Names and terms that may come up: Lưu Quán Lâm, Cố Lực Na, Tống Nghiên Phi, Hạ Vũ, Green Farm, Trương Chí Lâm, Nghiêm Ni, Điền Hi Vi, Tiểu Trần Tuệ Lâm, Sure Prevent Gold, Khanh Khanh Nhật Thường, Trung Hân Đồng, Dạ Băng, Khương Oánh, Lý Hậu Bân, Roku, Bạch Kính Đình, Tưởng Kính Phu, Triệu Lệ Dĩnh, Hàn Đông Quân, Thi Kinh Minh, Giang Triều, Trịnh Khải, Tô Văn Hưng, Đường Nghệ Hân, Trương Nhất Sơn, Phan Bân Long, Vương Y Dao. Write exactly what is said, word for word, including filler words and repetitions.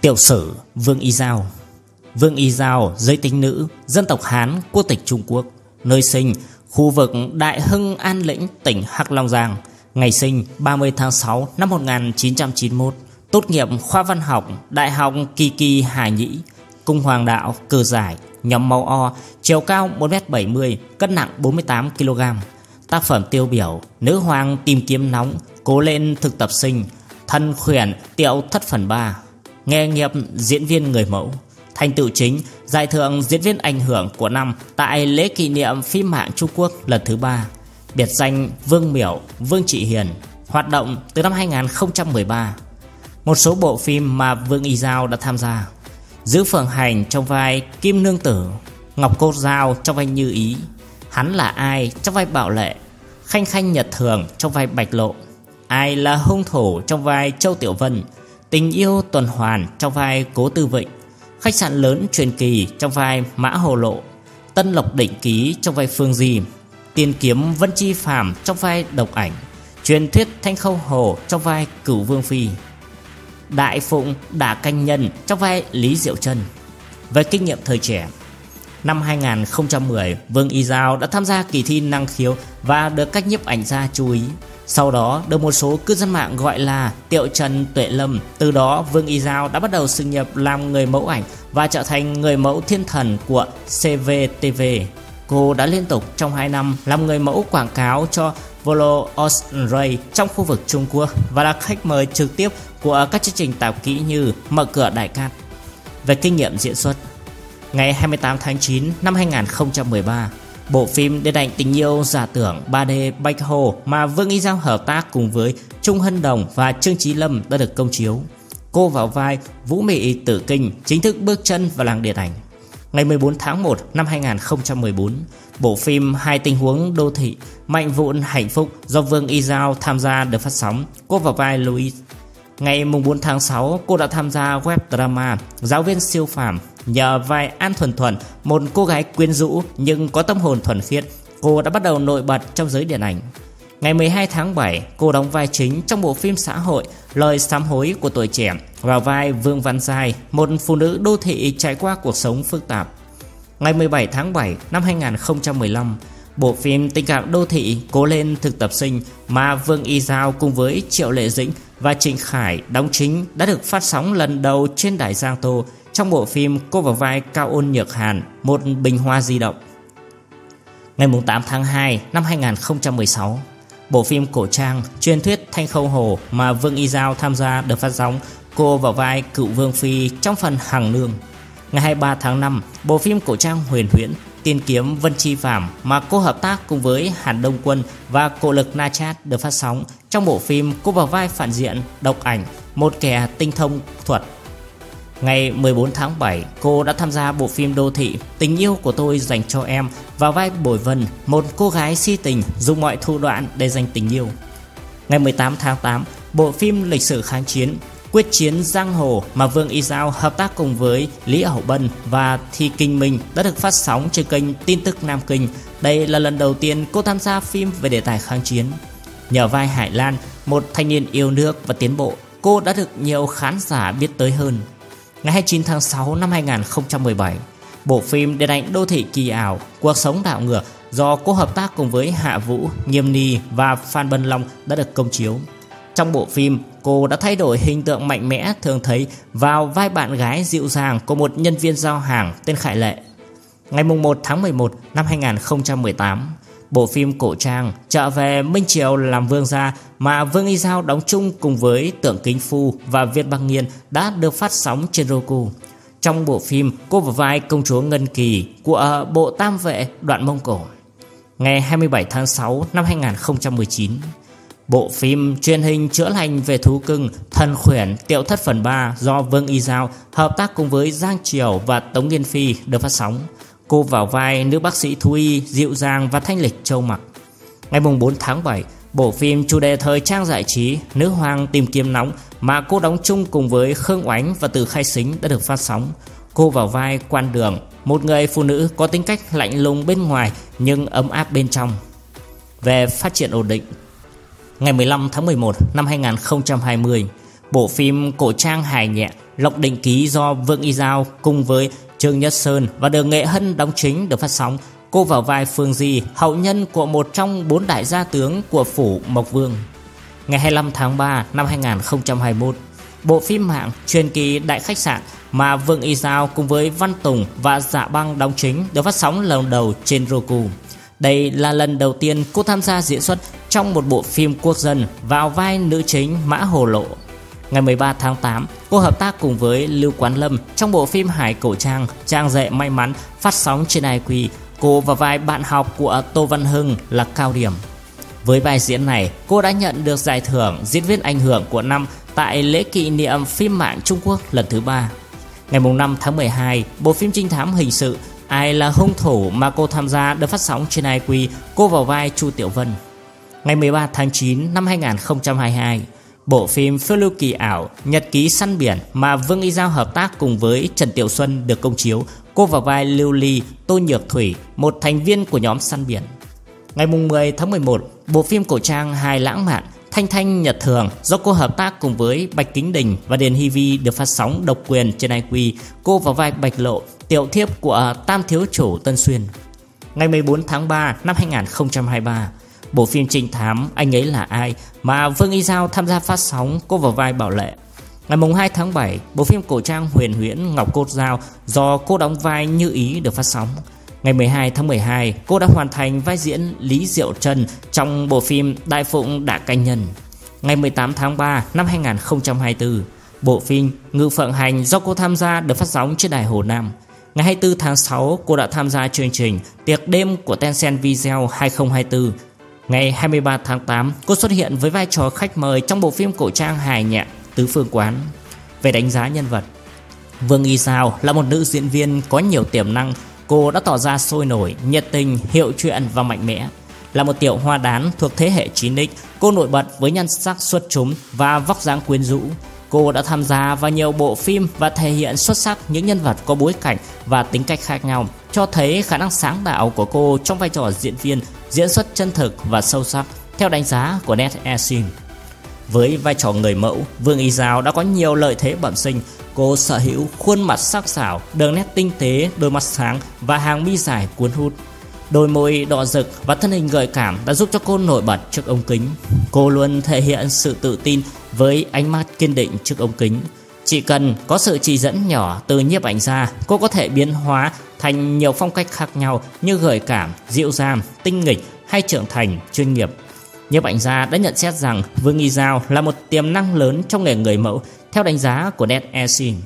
Tiểu sử Vương Y Dao. Vương Y Dao, giới tính nữ, dân tộc Hán, quốc tịch Trung Quốc. Nơi sinh, khu vực Đại Hưng An Lĩnh, tỉnh Hắc Long Giang. Ngày sinh ba mươi tháng sáu năm một nghìn chín trăm chín mươi mốt. Tốt nghiệp khoa văn học, Đại học Kỳ Kỳ Hà Nhĩ. Cung hoàng đạo, cờ giải, nhóm máu O, chiều cao một mét bảy mươi, cân nặng bốn mươi tám ki lô gam. Tác phẩm tiêu biểu: Nữ hoàng tìm kiếm nóng, Cố lên thực tập sinh, Thân khuyển tiểu thất phần ba. Nghề nghiệp: diễn viên người mẫu. Thành tựu chính: giải thưởng diễn viên ảnh hưởng của năm tại lễ kỷ niệm phim mạng Trung Quốc lần thứ ba. Biệt danh Vương Miểu, Vương Trị Hiền. Hoạt động từ năm hai nghìn không trăm mười ba. Một số bộ phim mà Vương Y Dao đã tham gia: Giữ Phượng Hành trong vai Kim Nương Tử, Ngọc Cốt Dao trong vai Như Ý, Hắn là ai trong vai Bảo Lệ, Khanh Khanh Nhật Thường trong vai Bạch Lộ, Ai là hung thủ trong vai Châu Tiểu Vân, Tình yêu tuần hoàn trong vai Cố Tư Vịnh, Khách sạn lớn truyền kỳ trong vai Mã Hồ Lộ, Tân Lộc Định Ký trong vai Phương Di, Tiên Kiếm Vân Chi Phàm trong vai Độc Ảnh, Truyền Thuyết Thanh Khâu Hồ trong vai Cửu Vương Phi, Đại Phụng Đả Canh Nhân trong vai Lý Diệu Trân. Về kinh nghiệm thời trẻ, năm hai nghìn không trăm mười, Vương Y Dao đã tham gia kỳ thi năng khiếu và được các nhiếp ảnh gia chú ý. Sau đó được một số cư dân mạng gọi là Tiểu Trần Tuệ Lâm. Từ đó Vương Y Dao đã bắt đầu sự nghiệp làm người mẫu ảnh và trở thành người mẫu thiên thần của xê vê tê vê. Cô đã liên tục trong hai năm làm người mẫu quảng cáo cho Volo Osray trong khu vực Trung Quốc và là khách mời trực tiếp của các chương trình tạp kỹ như Mở Cửa Đại Cát. Về kinh nghiệm diễn xuất, ngày hai mươi tám tháng chín năm hai nghìn không trăm mười ba, bộ phim điện ảnh Tình yêu giả tưởng ba D Bạch Hồ mà Vương Y Dao hợp tác cùng với Trung Hân Đồng và Trương Chí Lâm đã được công chiếu. Cô vào vai Vũ Mị Tử Kinh chính thức bước chân vào làng điện ảnh. Ngày mười bốn tháng một năm hai nghìn không trăm mười bốn, bộ phim Hai tình huống đô thị Mạnh vụn hạnh phúc do Vương Y Dao tham gia được phát sóng. Cô vào vai Louis. Ngày bốn tháng sáu, cô đã tham gia web drama Giáo viên siêu phàm. Nhờ vai An Thuần Thuần, một cô gái quyến rũ nhưng có tâm hồn thuần khiết, cô đã bắt đầu nổi bật trong giới điện ảnh. Ngày mười hai tháng bảy, cô đóng vai chính trong bộ phim xã hội Lời sám hối của tuổi trẻ, vào vai Vương Văn Giai, một phụ nữ đô thị trải qua cuộc sống phức tạp. Ngày mười bảy tháng bảy năm hai nghìn không trăm mười lăm, bộ phim tình cảm đô thị Cố lên thực tập sinh mà Vương Y Dao cùng với Triệu Lệ Dĩnh và Trịnh Khải đóng chính đã được phát sóng lần đầu trên đài Giang Tô. Trong bộ phim, cô vào vai Cao Ôn Nhược Hàn, một bình hoa di động. Ngày tám tháng hai năm hai nghìn không trăm mười sáu, bộ phim cổ trang Truyền Thuyết Thanh Khâu Hồ mà Vương Y Dao tham gia được phát sóng. Cô vào vai Cựu Vương Phi trong phần Hằng Nương. Ngày hai mươi ba tháng năm, bộ phim cổ trang huyền huyễn Tiên Kiếm Vân Chi Phạm mà cô hợp tác cùng với Hàn Đông Quân và Cố Lực Na Chat được phát sóng. Trong bộ phim, cô vào vai phản diện Độc Ảnh, một kẻ tinh thông thuật. Ngày mười bốn tháng bảy, cô đã tham gia bộ phim đô thị Tình yêu của tôi dành cho em, vào vai Bồi Vân, một cô gái si tình dùng mọi thủ đoạn để giành tình yêu. Ngày mười tám tháng tám, bộ phim lịch sử kháng chiến Quyết chiến giang hồ mà Vương Y Dao hợp tác cùng với Lý Hậu Bân và Thi Kinh Minh đã được phát sóng trên kênh Tin tức Nam Kinh. Đây là lần đầu tiên cô tham gia phim về đề tài kháng chiến. Nhờ vai Hải Lan, một thanh niên yêu nước và tiến bộ, cô đã được nhiều khán giả biết tới hơn. Ngày hai mươi chín tháng sáu năm hai nghìn không trăm mười bảy, bộ phim điện ảnh đô thị kỳ ảo Cuộc sống đảo ngược do cô hợp tác cùng với Hạ Vũ, Nghiêm Ni và Phan Bân Long đã được công chiếu. Trong bộ phim, cô đã thay đổi hình tượng mạnh mẽ thường thấy vào vai bạn gái dịu dàng của một nhân viên giao hàng tên Khải Lệ. Ngày một tháng mười một năm hai nghìn không trăm mười tám, bộ phim cổ trang Trở về Minh Triều làm Vương gia mà Vương Y Dao đóng chung cùng với Tưởng Kính Phu và Viên Băng Nghiên đã được phát sóng trên Roku. Trong bộ phim, cô vào vai công chúa Ngân Kỳ của bộ Tam Vệ Đoạn Mông Cổ. Ngày hai mươi bảy tháng sáu năm hai nghìn không trăm mười chín, bộ phim truyền hình chữa lành về thú cưng Thần khuyển tiểu thất phần ba do Vương Y Dao hợp tác cùng với Giang Triều và Tống Nghiên Phi được phát sóng. Cô vào vai nữ bác sĩ thú y dịu dàng và thanh lịch châu mặc. Ngày bốn tháng bảy, bộ phim chủ đề thời trang giải trí Nữ hoàng tìm kiếm nóng mà cô đóng chung cùng với Khương Oánh và Từ Khai Sính đã được phát sóng. Cô vào vai Quan Đường, một người phụ nữ có tính cách lạnh lùng bên ngoài nhưng ấm áp bên trong. Về phát triển ổn định, ngày mười lăm tháng mười một năm hai nghìn không trăm hai mươi, bộ phim cổ trang hài nhẹ Lộc Đình Ký do Vương Y Dao cùng với Trương Nhất Sơn và Đường Nghệ Hân đóng chính được phát sóng. Cô vào vai Phương Di, hậu nhân của một trong bốn đại gia tướng của phủ Mộc Vương. Ngày hai mươi lăm tháng ba năm hai nghìn không trăm hai mươi mốt, bộ phim mạng truyền kỳ Đại Khách Sạn mà Vương Y Dao cùng với Văn Tùng và Dạ Băng đóng chính được phát sóng lần đầu trên Roku. Đây là lần đầu tiên cô tham gia diễn xuất trong một bộ phim quốc dân vào vai nữ chính Mã Hồ Lộ. Ngày mười ba tháng tám, cô hợp tác cùng với Lưu Quán Lâm trong bộ phim Hải Cổ Trang, Trang Dệ May Mắn phát sóng trên i quy. Cô và vai bạn học của Tô Văn Hưng là Cao Điểm. Với vai diễn này, cô đã nhận được giải thưởng diễn viên ảnh hưởng của năm tại lễ kỷ niệm phim mạng Trung Quốc lần thứ ba. Ngày năm tháng mười hai, bộ phim trinh thám hình sự Ai Là Hung Thủ mà cô tham gia được phát sóng trên i quy, cô vào vai Chu Tiểu Vân. Ngày mười ba tháng chín năm hai nghìn không trăm hai mươi hai, bộ phim Phiêu lưu kỳ ảo Nhật ký săn biển mà Vương Y Dao hợp tác cùng với Trần Tiểu Xuân được công chiếu, cô vào vai Lưu Ly, Tô Nhược Thủy, một thành viên của nhóm săn biển. Ngày mười tháng mười một, bộ phim cổ trang hài lãng mạn Thanh Thanh Nhật Thường do cô hợp tác cùng với Bạch Kính Đình và Điền Hi Vi được phát sóng độc quyền trên i quy, cô vào vai Bạch Lộ, tiểu thiếp của Tam Thiếu Chủ Tân Xuyên. Ngày mười bốn tháng ba năm hai nghìn không trăm hai mươi ba, bộ phim trinh thám Anh Ấy Là Ai mà Vương Y Dao tham gia phát sóng, cô vào vai Bảo Lệ. Ngày hai tháng bảy, bộ phim cổ trang huyền huyễn Ngọc Cốt Dao do cô đóng vai Như Ý được phát sóng. Ngày mười hai tháng mười hai, cô đã hoàn thành vai diễn Lý Diệu Trần trong bộ phim Đại Phụng Đã Canh Nhân. Ngày mười tám tháng ba năm hai nghìn không trăm hai mươi tư, bộ phim Ngự Phượng Hành do cô tham gia được phát sóng trên đài Hồ Nam. Ngày hai mươi tư tháng sáu, cô đã tham gia chương trình Tiệc Đêm của Tencent Video hai không hai tư. Ngày hai mươi ba tháng tám, cô xuất hiện với vai trò khách mời trong bộ phim cổ trang hài nhẹ Tứ Phương Quán. Về đánh giá nhân vật, Vương Y Dao là một nữ diễn viên có nhiều tiềm năng. Cô đã tỏ ra sôi nổi, nhiệt tình, hiệu chuyện và mạnh mẽ. Là một tiểu hoa đán thuộc thế hệ chín ích, cô nổi bật với nhan sắc xuất chúng và vóc dáng quyến rũ. Cô đã tham gia vào nhiều bộ phim và thể hiện xuất sắc những nhân vật có bối cảnh và tính cách khác nhau, cho thấy khả năng sáng tạo của cô trong vai trò diễn viên, diễn xuất chân thực và sâu sắc, theo đánh giá của NetEsing. Với vai trò người mẫu, Vương Y Dao đã có nhiều lợi thế bẩm sinh. Cô sở hữu khuôn mặt sắc sảo, đường nét tinh tế, đôi mắt sáng và hàng mi dài cuốn hút. Đôi môi đỏ rực và thân hình gợi cảm đã giúp cho cô nổi bật trước ống kính. Cô luôn thể hiện sự tự tin với ánh mắt kiên định trước ống kính. Chỉ cần có sự chỉ dẫn nhỏ từ nhiếp ảnh gia, cô có thể biến hóa thành nhiều phong cách khác nhau như gợi cảm, dịu dàng, tinh nghịch hay trưởng thành, chuyên nghiệp. Nhiếp ảnh gia đã nhận xét rằng Vương Y Dao là một tiềm năng lớn trong nghề người mẫu, theo đánh giá của NetEsing.